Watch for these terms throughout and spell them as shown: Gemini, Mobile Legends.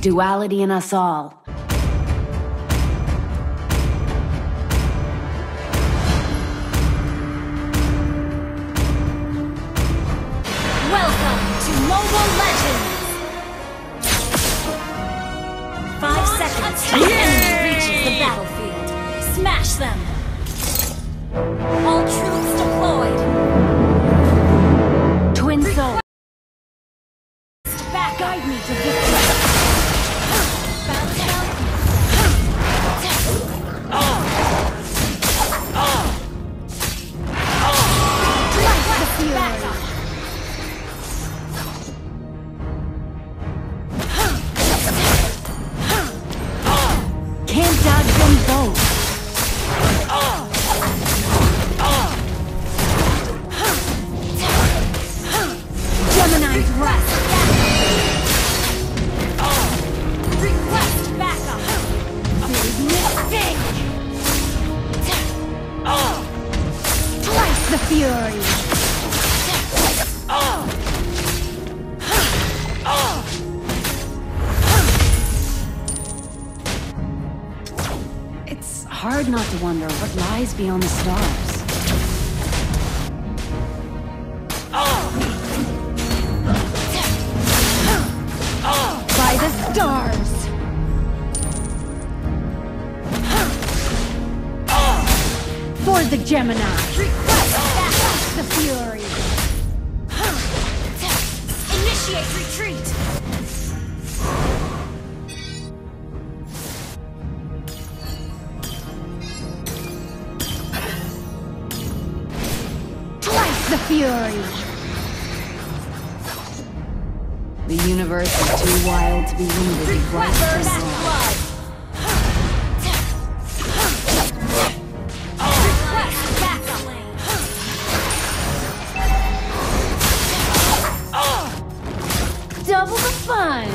duality in us all. Welcome to Mobile Legends! 5 seconds till the enemy reaches the battlefield. Smash them! All troops deployed! Twin Soul! Back, guide me to victory! Battle down! Light the fury! It's hard not to wonder what lies beyond the stars. By the stars! For the Gemini! Request back the fury! Initiate retreat! The fury. The universe is too wild to be limited. Request first blood. Request backup lane. Double the fun.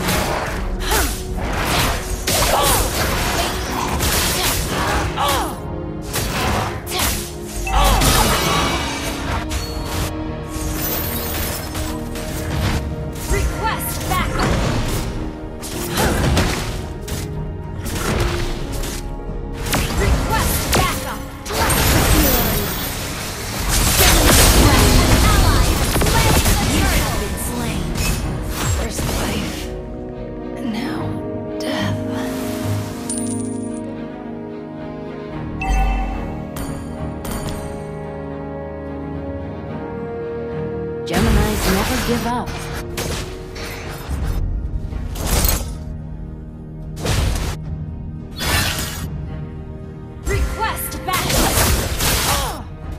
Geminis never give up. Request battle!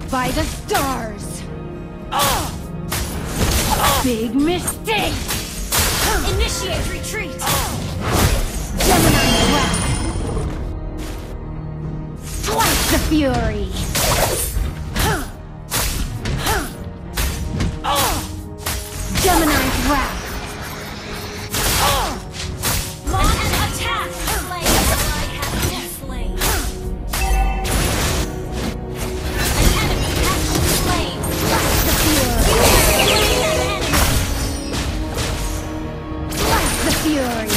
By the stars! Big mistake! Initiate retreat! Gemini wrath! Twice the fury! Gemini's wrath. Launch an attack. Slain. An enemy has been slain. Blast the fury. Blast the fury.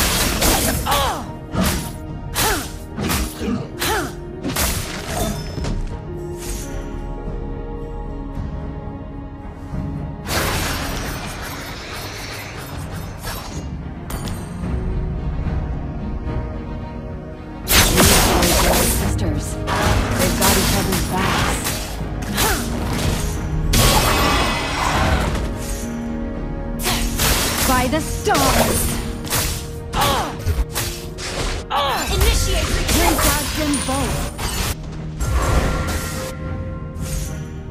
By the stars! Initiate retreat! Out them both!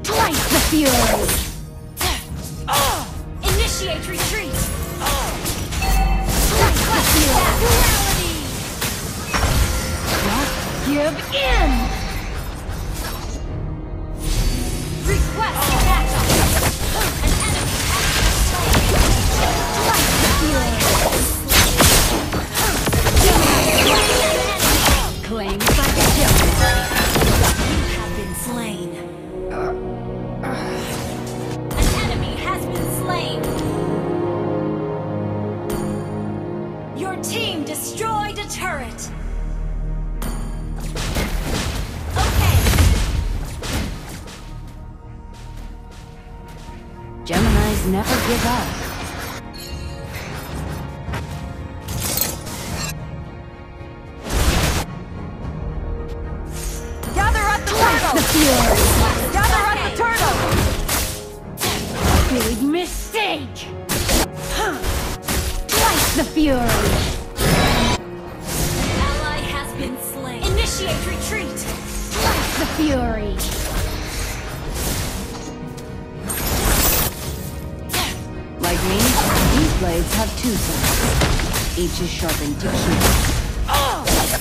Twice the fury! Initiate retreat! Request that reality! Not give in! Request backup! An enemy has been stolen! Claims like a Gemini. You have been slain. An enemy has been slain. Your team destroyed. Geminis never give up. Each is sharpened to keep. Twice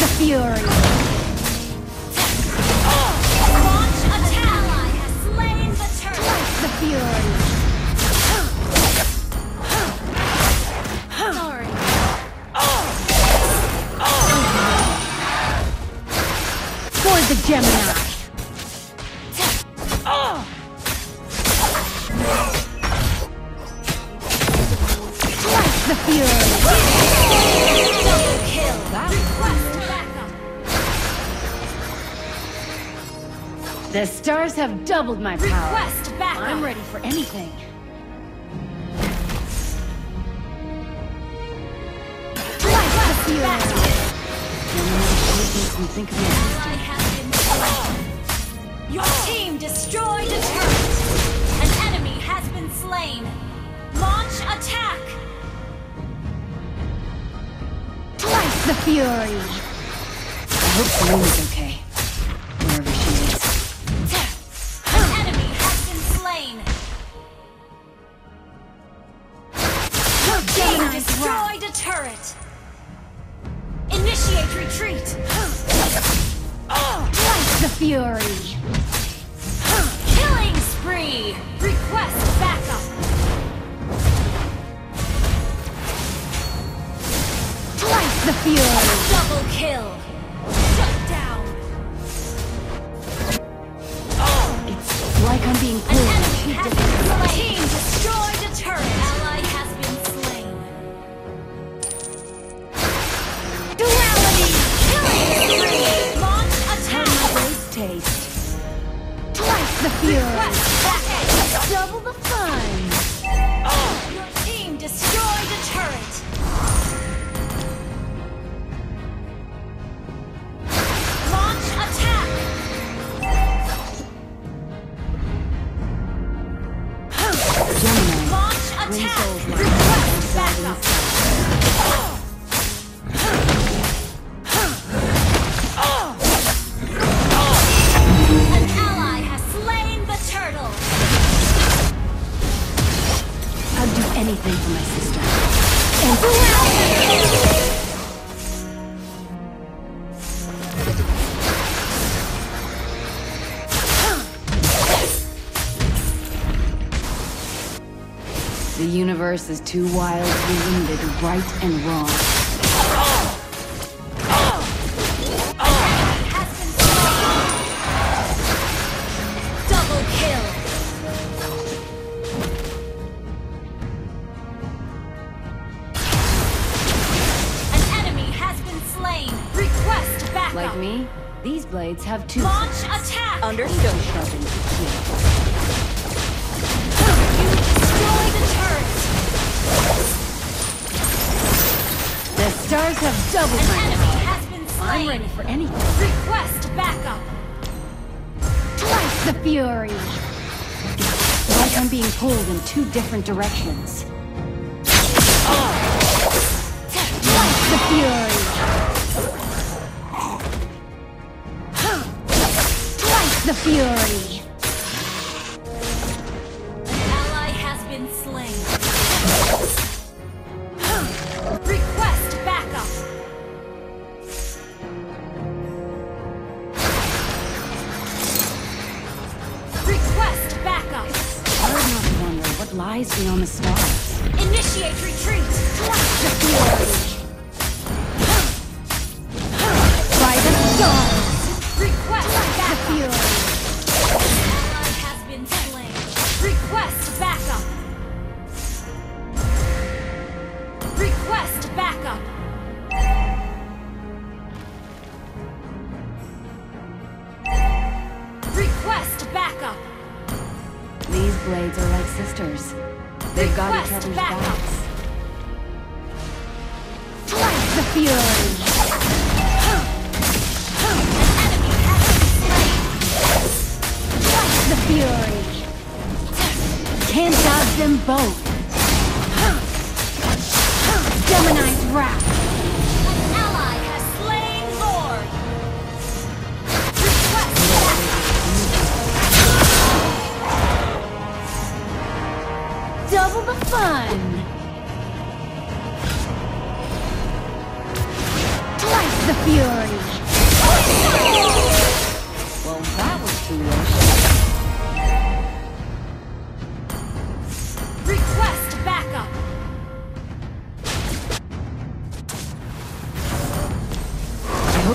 the fury! Launch attack! Ally has slain the turtle! Twice the fury! Sorry. For the Gemini! The stars have doubled my power. Request backup. I'm ready for anything. Request backup. Think of me. Your team destroyed a turret. An enemy has been slain. Launch attack. Twice the fury. I hope Selena's okay. The universe is too wild to be limited to right and wrong. Double kill. An enemy has been slain. Request backup. Like me, these blades have two. Launch attack. Understood. Sharpened to kill. You destroy the turret. The stars have doubled my power. I'm ready for anything. Request backup. Twice the fury. It's like I'm being pulled in two different directions. Twice the fury. Twice the fury. An ally has been slain. Lies beyond the stars. Initiate retreat. Twice the fury. By the stars. Request backup. The fury. Ally has been slain. Request backup. Request backup. Request backup. These blades are like sisters. They've got each other's backs. Blast the fury! The fury! Can't dodge them both! Gemini's wrath! An ally has slain Lord! Request! Double the fun! Twice the fury! Well, that was foolish.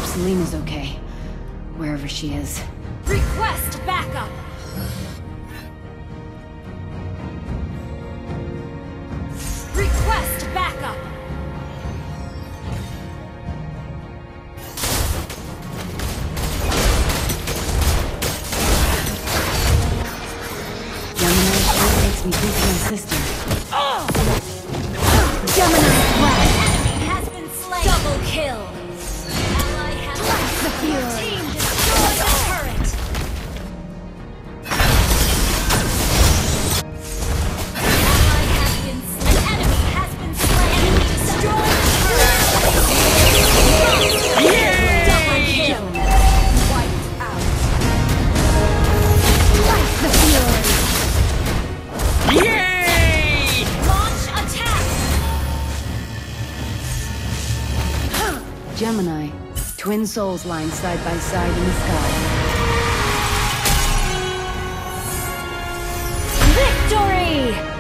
Selena's okay, wherever she is. Request backup! Request backup! Gemini sure makes me think of my sister. Oh! Gemini's flash! Enemy has been slain! Double kill! The fury. Team destroy the turret. An enemy has been slain. Enemy destroy the turret. Yeah. Double kill. Wiped out. Light the fury. Yay! Launch attack. Gemini. Twin souls line side by side in the sky. Victory!